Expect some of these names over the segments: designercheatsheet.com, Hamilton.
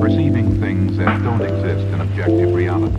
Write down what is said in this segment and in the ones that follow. Perceiving things that don't exist in objective reality.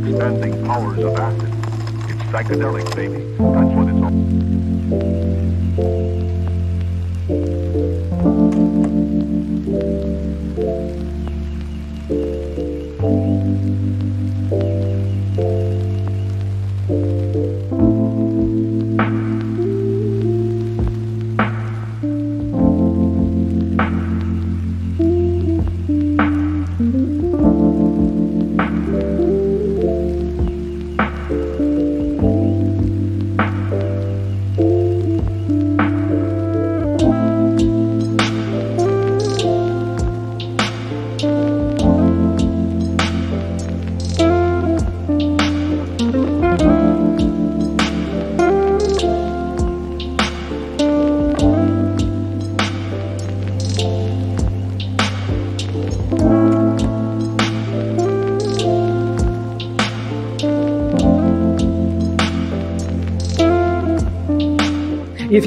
Expanding powers of acid. It's psychedelic, baby. That's what it's If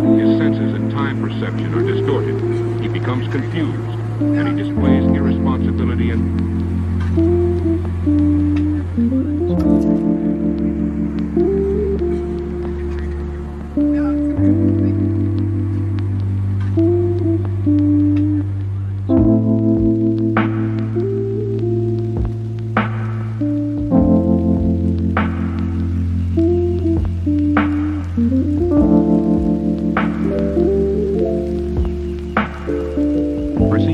His senses and time perception are distorted. He becomes confused, and he displays irresponsibility and perceiving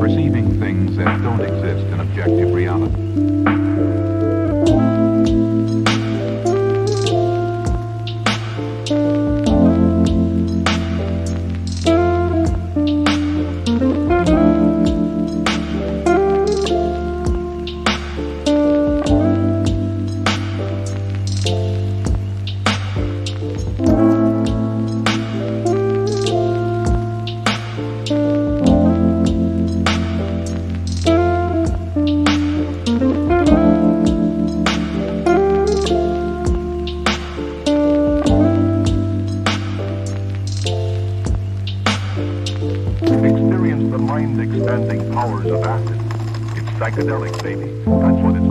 Perceiving things that don't exist in objective reality. Expanding powers of acid. It's psychedelic, baby. That's what it's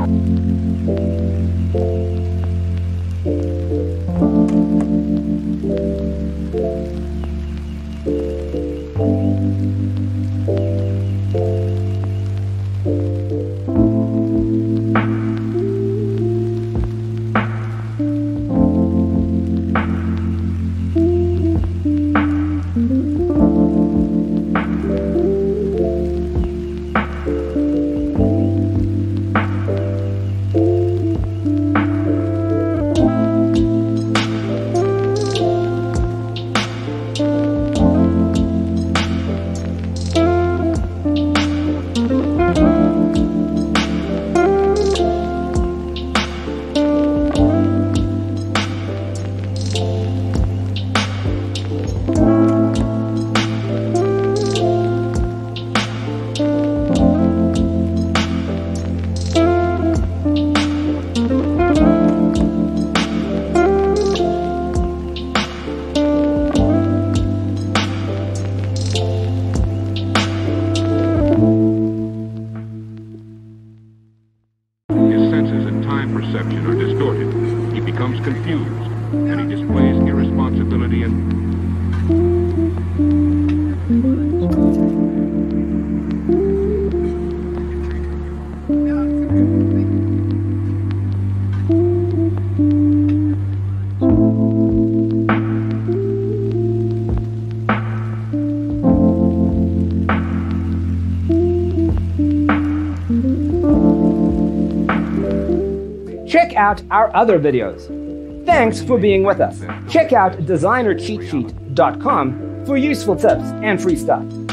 perception are distorted. He becomes confused, and he displays irresponsibility and. Check out our other videos. Thanks for being with us. Check out designercheatsheet.com for useful tips and free stuff.